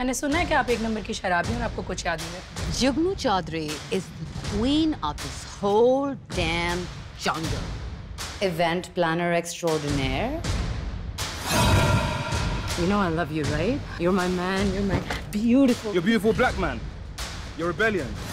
मैंने सुना है कि आप एक नंबर की शराबी हैं और आपको कुछ याद नहीं है। Jugnu Chaudhary is the queen of this whole damn jungle. Event planner extraordinaire. You know I love you, right? You're my man, you're my beautiful... You're a beautiful black man. You're rebellion.